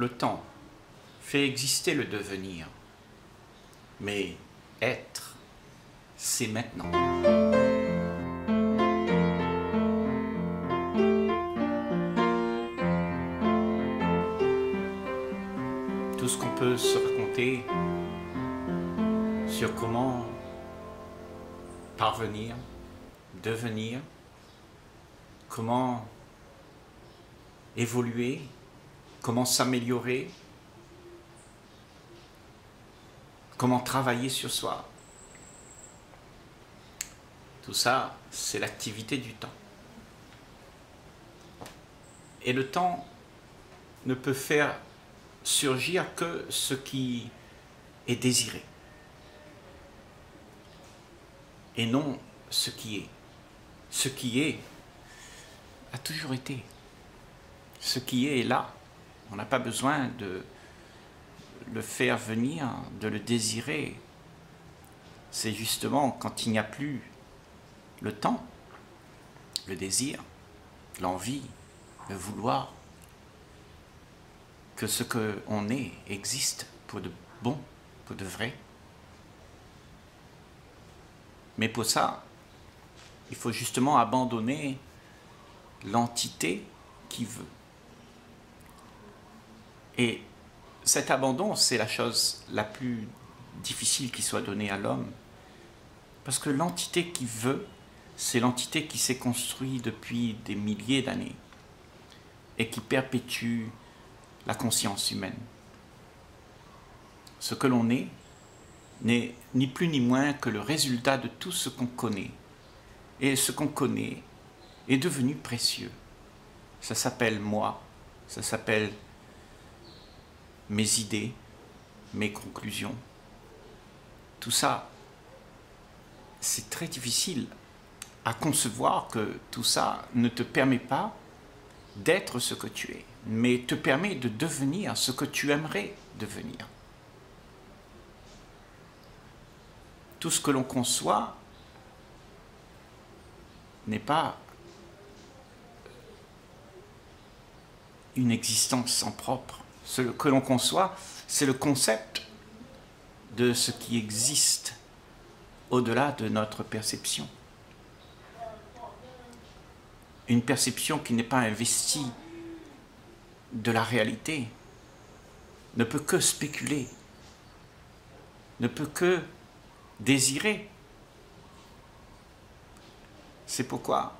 le temps fait exister le devenir, mais être, c'est maintenant. Tout ce qu'on peut se raconter sur comment parvenir, devenir, comment évoluer, comment s'améliorer, comment travailler sur soi. Tout ça, c'est l'activité du temps. Et le temps ne peut faire surgir que ce qui est désiré, et non ce qui est. Ce qui est a toujours été. Ce qui est là. On n'a pas besoin de le faire venir, de le désirer. C'est justement quand il n'y a plus le temps, le désir, l'envie, le vouloir, que ce qu'on est existe pour de bon, pour de vrai. Mais pour ça, il faut justement abandonner l'entité qui veut. Et cet abandon, c'est la chose la plus difficile qui soit donnée à l'homme. Parce que l'entité qui veut, c'est l'entité qui s'est construite depuis des milliers d'années et qui perpétue la conscience humaine. Ce que l'on est n'est ni plus ni moins que le résultat de tout ce qu'on connaît. Et ce qu'on connaît est devenu précieux. Ça s'appelle moi, ça s'appelle mes idées, mes conclusions. Tout ça, c'est très difficile à concevoir que tout ça ne te permet pas d'être ce que tu es, mais te permet de devenir ce que tu aimerais devenir. Tout ce que l'on conçoit n'est pas une existence en propre. Ce que l'on conçoit, c'est le concept de ce qui existe au-delà de notre perception. Une perception qui n'est pas investie de la réalité ne peut que spéculer, ne peut que désirer. C'est pourquoi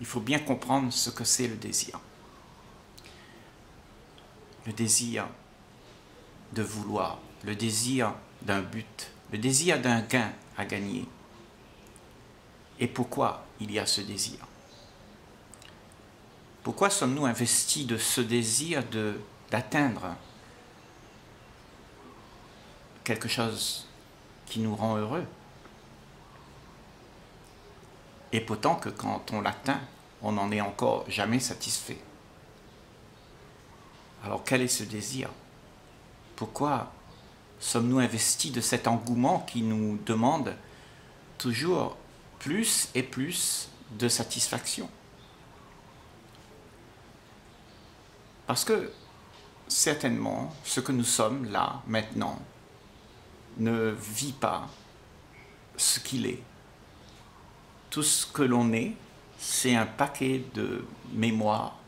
il faut bien comprendre ce que c'est le désir. Le désir de vouloir, le désir d'un but, le désir d'un gain à gagner. Et pourquoi il y a ce désir? Pourquoi sommes-nous investis de ce désir d'atteindre quelque chose qui nous rend heureux? Et pourtant que quand on l'atteint, on n'en est encore jamais satisfait. Alors quel est ce désir? Pourquoi sommes-nous investis de cet engouement qui nous demande toujours plus et plus de satisfaction? Parce que certainement, ce que nous sommes là, maintenant, ne vit pas ce qu'il est. Tout ce que l'on est, c'est un paquet de mémoires,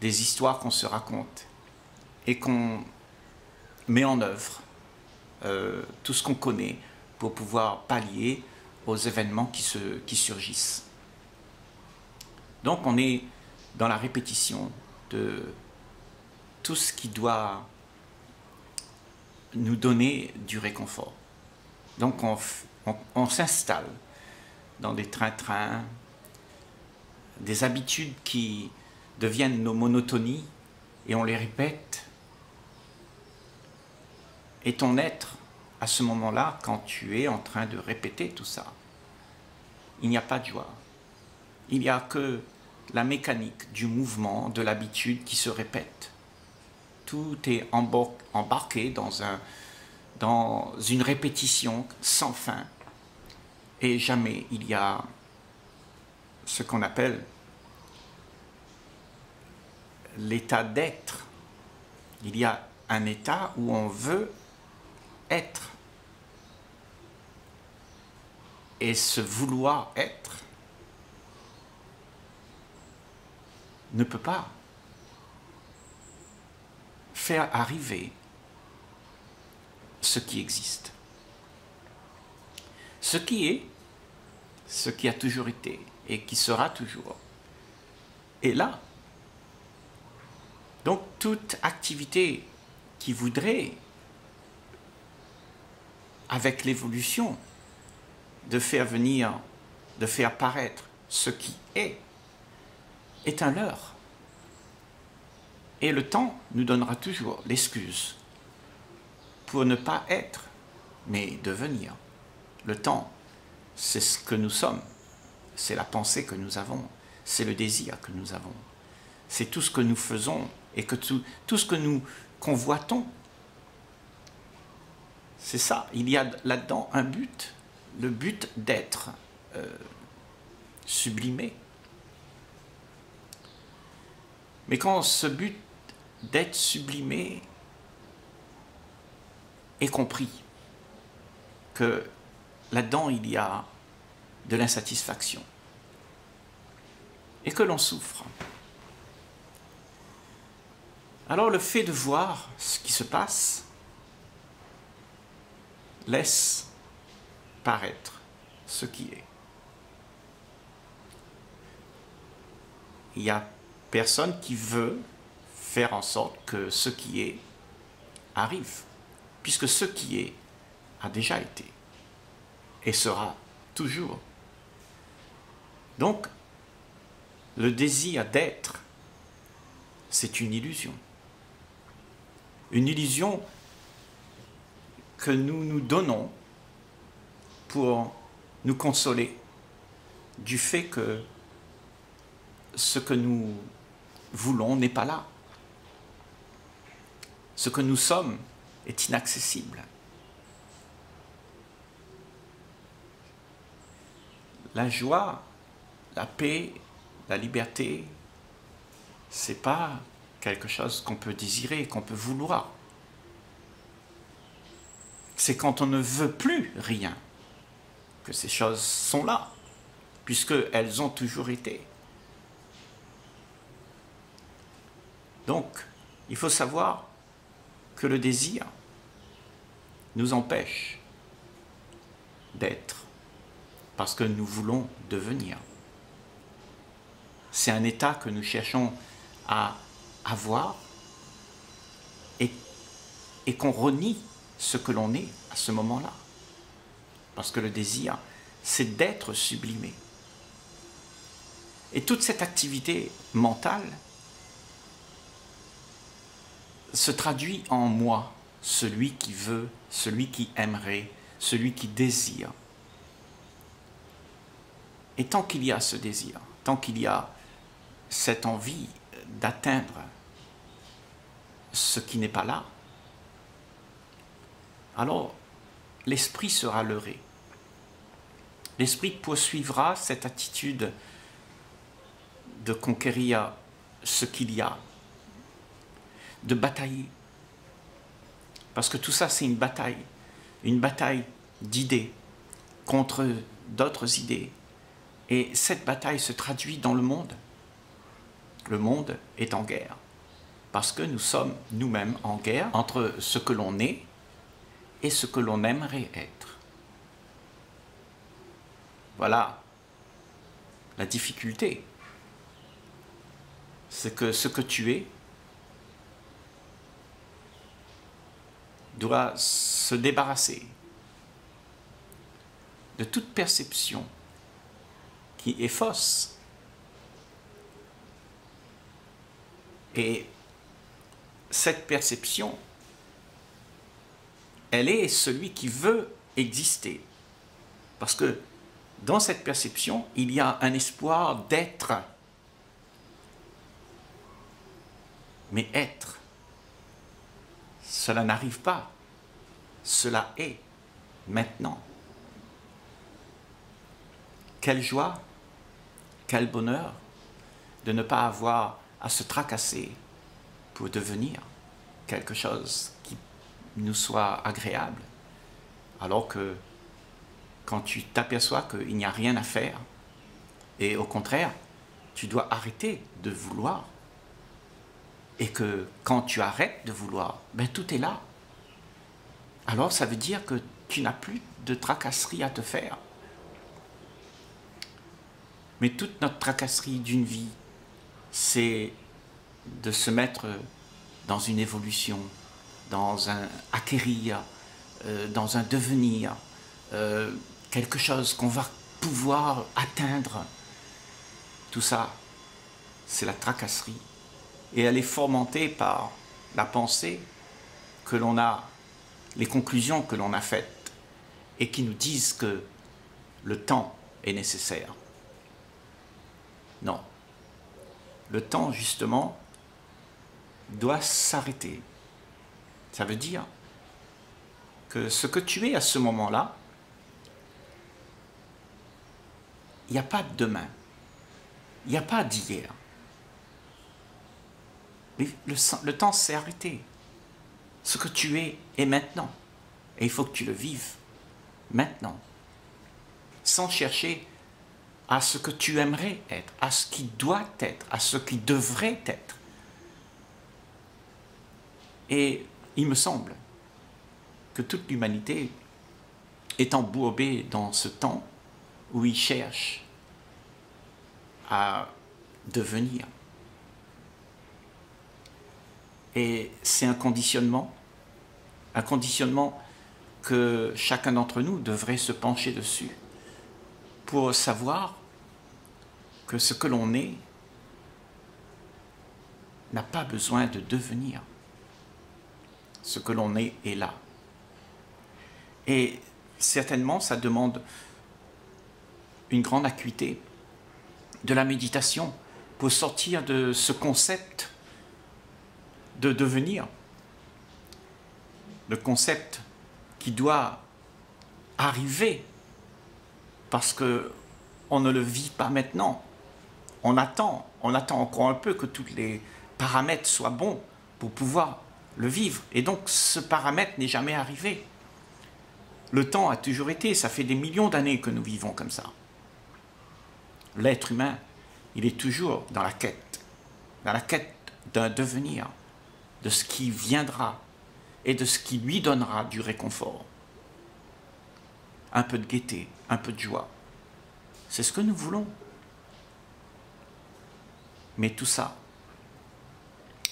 des histoires qu'on se raconte et qu'on met en œuvre tout ce qu'on connaît pour pouvoir pallier aux événements qui surgissent. Donc on est dans la répétition de tout ce qui doit nous donner du réconfort. Donc on s'installe dans des trains-trains, des habitudes qui deviennent nos monotonies et on les répète. Et ton être, à ce moment-là, quand tu es en train de répéter tout ça, il n'y a pas de joie. Il n'y a que la mécanique du mouvement, de l'habitude qui se répète. Tout est embarqué dans une répétition sans fin. Et jamais il y a ce qu'on appelle l'état d'être Il y a un état où on veut être. Et ce vouloir être ne peut pas faire arriver ce qui existe. Ce qui est, ce qui a toujours été et qui sera toujours, est là. Donc toute activité qui voudrait, avec l'évolution, de faire venir, de faire paraître ce qui est un leurre. Et le temps nous donnera toujours l'excuse pour ne pas être, mais devenir. Le temps, c'est ce que nous sommes, c'est la pensée que nous avons, c'est le désir que nous avons, c'est tout ce que nous faisons et que tout ce que nous convoitons. C'est ça, il y a là-dedans un but, le but d'être sublimé. Mais quand ce but d'être sublimé est compris, que là-dedans il y a de l'insatisfaction et que l'on souffre, alors le fait de voir ce qui se passe laisse paraître ce qui est. Il n'y a personne qui veut faire en sorte que ce qui est arrive, puisque ce qui est a déjà été et sera toujours. Donc, le désir d'être, c'est une illusion. Une illusion que nous nous donnons pour nous consoler du fait que ce que nous voulons n'est pas là. Ce que nous sommes est inaccessible. La joie, la paix, la liberté, c'est pas quelque chose qu'on peut désirer, qu'on peut vouloir. C'est quand on ne veut plus rien que ces choses sont là, puisqu'elles ont toujours été. Donc, il faut savoir que le désir nous empêche d'être, parce que nous voulons devenir. C'est un état que nous cherchons à avoir et qu'on renie ce que l'on est à ce moment-là. Parce que le désir, c'est d'être sublimé. Et toute cette activité mentale se traduit en moi, celui qui veut, celui qui aimerait, celui qui désire. Et tant qu'il y a ce désir, tant qu'il y a cette envie d'atteindre ce qui n'est pas là, alors l'esprit sera leurré. L'esprit poursuivra cette attitude de conquérir ce qu'il y a, de batailler. Parce que tout ça, c'est une bataille d'idées contre d'autres idées. Et cette bataille se traduit dans le monde. Le monde est en guerre, parce que nous sommes nous-mêmes en guerre entre ce que l'on est et ce que l'on aimerait être. Voilà la difficulté. C'est que ce que tu es doit se débarrasser de toute perception qui est fausse. Et cette perception, elle est celui qui veut exister. Parce que dans cette perception, il y a un espoir d'être. Mais être, cela n'arrive pas. Cela est maintenant. Quelle joie, quel bonheur de ne pas avoir à se tracasser pour devenir. quelque chose qui nous soit agréable, alors que quand tu t'aperçois qu'il n'y a rien à faire, et au contraire, tu dois arrêter de vouloir, et que quand tu arrêtes de vouloir, ben tout est là. Alors ça veut dire que tu n'as plus de tracasserie à te faire. Mais toute notre tracasserie d'une vie, c'est de se mettre dans une évolution, dans un acquérir, dans un devenir, quelque chose qu'on va pouvoir atteindre. Tout ça, c'est la tracasserie. Et elle est fomentée par la pensée que l'on a, les conclusions que l'on a faites, et qui nous disent que le temps est nécessaire. Non. Le temps, justement, doit s'arrêter. Ça veut dire que ce que tu es à ce moment-là, il n'y a pas de demain, il n'y a pas d'hier. Le temps s'est arrêté. Ce que tu es est maintenant. Et il faut que tu le vives maintenant, sans chercher à ce que tu aimerais être, à ce qui doit être, à ce qui devrait être. Et il me semble que toute l'humanité est embourbée dans ce temps où il cherche à devenir. Et c'est un conditionnement que chacun d'entre nous devrait se pencher dessus pour savoir que ce que l'on est n'a pas besoin de devenir. Ce que l'on est là. Et certainement, ça demande une grande acuité de la méditation pour sortir de ce concept de devenir, le concept qui doit arriver parce qu'on ne le vit pas maintenant. On attend encore un peu que tous les paramètres soient bons pour pouvoir le vivre. Et donc ce paramètre n'est jamais arrivé. Le temps a toujours été, ça fait des millions d'années que nous vivons comme ça. L'être humain, il est toujours dans la quête d'un devenir, de ce qui viendra et de ce qui lui donnera du réconfort. Un peu de gaieté, un peu de joie. C'est ce que nous voulons. Mais tout ça,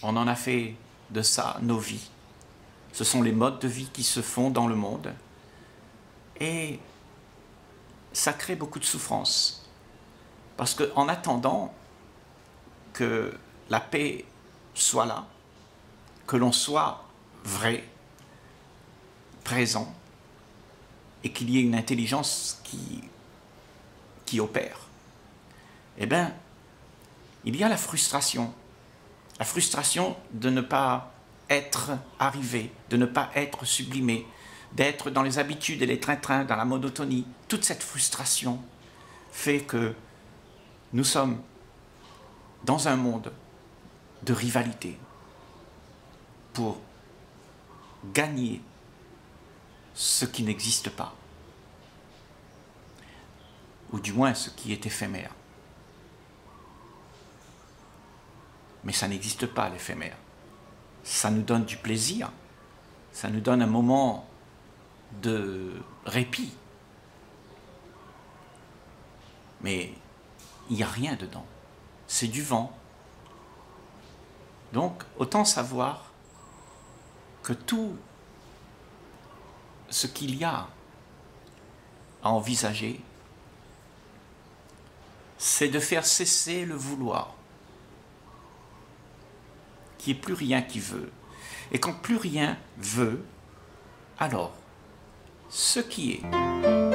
on en a fait de ça nos vies. Ce sont les modes de vie qui se font dans le monde. Et ça crée beaucoup de souffrance. Parce qu'en attendant que la paix soit là, que l'on soit vrai, présent, et qu'il y ait une intelligence qui opère, eh bien, il y a la frustration de ne pas être arrivé, de ne pas être sublimé, d'être dans les habitudes et les trains-trains, dans la monotonie. Toute cette frustration fait que nous sommes dans un monde de rivalité pour gagner ce qui n'existe pas, ou du moins ce qui est éphémère. Mais ça n'existe pas, l'éphémère. Ça nous donne du plaisir, ça nous donne un moment de répit. Mais il n'y a rien dedans, c'est du vent. Donc autant savoir que tout ce qu'il y a à envisager, c'est de faire cesser le vouloir, qu'il n'y ait plus rien qui veut. Et quand plus rien veut, alors ce qui est...